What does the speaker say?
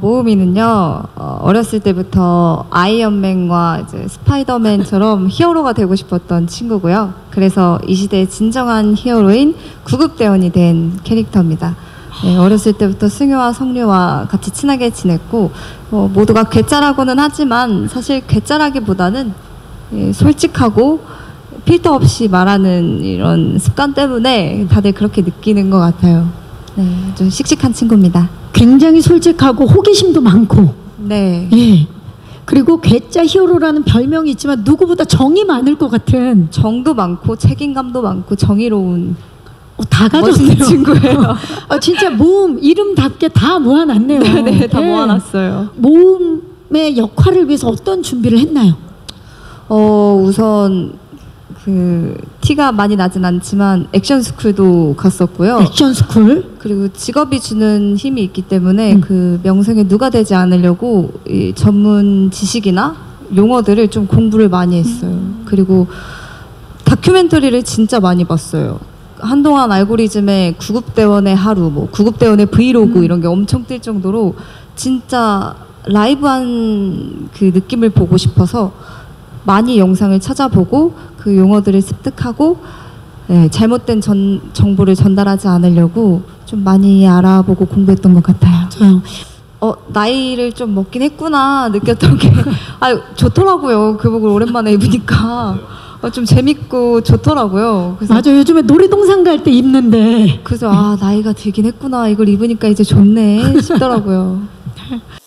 모음이는요, 어렸을 때부터 아이언맨과 이제 스파이더맨처럼 히어로가 되고 싶었던 친구고요. 그래서 이 시대의 진정한 히어로인 구급대원이 된 캐릭터입니다. 네, 어렸을 때부터 승유와 성유와 같이 친하게 지냈고, 모두가 괴짜라고는 하지만 사실 괴짜라기보다는 솔직하고 필터 없이 말하는 이런 습관 때문에 다들 그렇게 느끼는 것 같아요. 네, 좀 씩씩한 친구입니다. 굉장히 솔직하고 호기심도 많고, 네, 예. 그리고 괴짜 히어로라는 별명이 있지만 누구보다 정이 많을 것 같은, 정도 많고 책임감도 많고 정의로운, 다 가졌네요. 친구예요. 진짜 모음 이름답게 다 모아놨네요. 네, 다 예. 모아놨어요. 모음의 역할을 위해서 어떤 준비를 했나요? 우선 티가 많이 나진 않지만 액션 스쿨도 갔었고요. 액션 스쿨? 그리고 직업이 주는 힘이 있기 때문에 그 명성에 누가 되지 않으려고 이 전문 지식이나 용어들을 좀 공부를 많이 했어요. 그리고 다큐멘터리를 진짜 많이 봤어요. 한동안 알고리즘에 구급대원의 하루, 뭐 구급대원의 브이로그 이런 게 엄청 뜰 정도로 진짜 라이브한 그 느낌을 보고 싶어서 많이 영상을 찾아보고 그 용어들을 습득하고, 네, 잘못된 정보를 전달하지 않으려고 좀 많이 알아보고 공부했던 것 같아요. 저요. 나이를 좀 먹긴 했구나 느꼈던 게 좋더라고요. 교복을 오랜만에 입으니까 좀 재밌고 좋더라고요. 그래서 맞아, 요즘에 놀이동산 갈 때 입는데, 그래서 나이가 들긴 했구나, 이걸 입으니까 이제 좋네 싶더라고요.